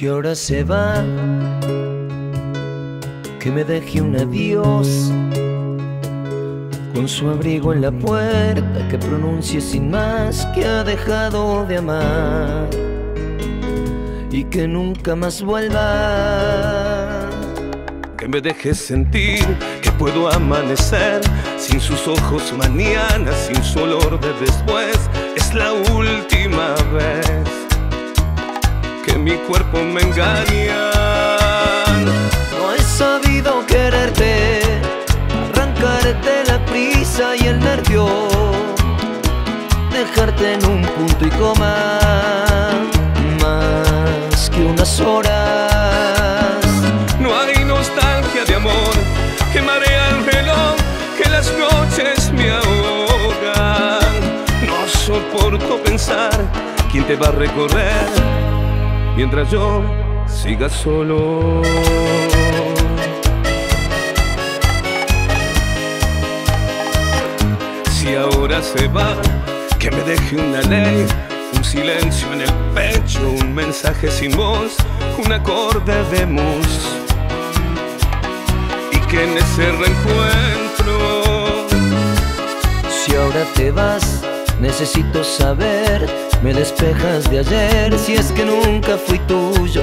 Si ahora se va, que me deje un adiós, con su abrigo en la puerta, que pronuncie sin más que ha dejado de amar y que nunca más vuelva. Que me deje sentir que puedo amanecer sin sus ojos mañana, sin su olor de después. Es la última vez que mi cuerpo me engaña. No he sabido quererte, arrancarte la prisa y el nervio, dejarte en un punto y coma más que unas horas. No hay nostalgia de amor que marea el reloj, que las noches me ahogan. No soporto pensar quién te va a recorrer mientras yo siga solo. Si ahora se va, que me deje una ley, un silencio en el pecho, un mensaje sin voz, un acorde de mus, y que en ese reencuentro. Si ahora te vas, necesito saber, me despejas de ayer, si es que nunca fui tuyo.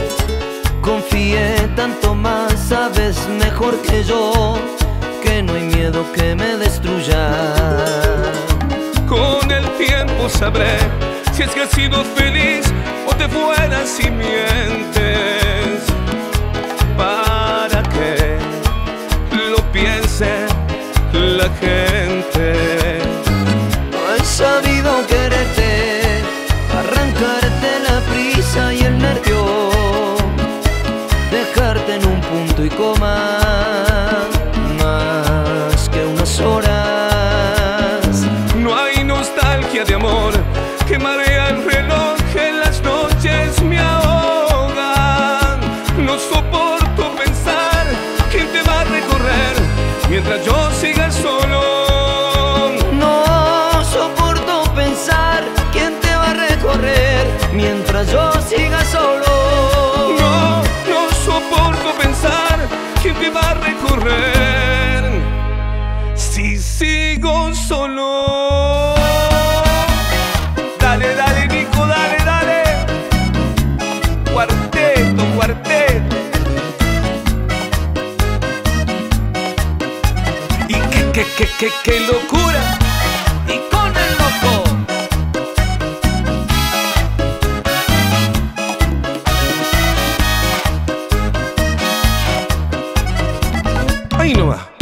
Confié tanto más, sabes mejor que yo, que no hay miedo que me destruya. Con el tiempo sabré si es que has sido feliz o te fueras y mientes. Para que lo piense la gente. No he sabido quererte, arrancarte la prisa y el nervio, dejarte en un punto y coma más que unas horas. No hay nostalgia de amor que marea el reloj, en las noches me ahogan. No soporto pensar quién te va a recorrer mientras yo siga solo. Mientras yo siga solo. No, no soporto pensar quién te va a recorrer si sigo solo. Dale, dale, Nico, dale, dale. Cuarteto, cuarteto. Y qué locura. Y con el loco. Ahí no va.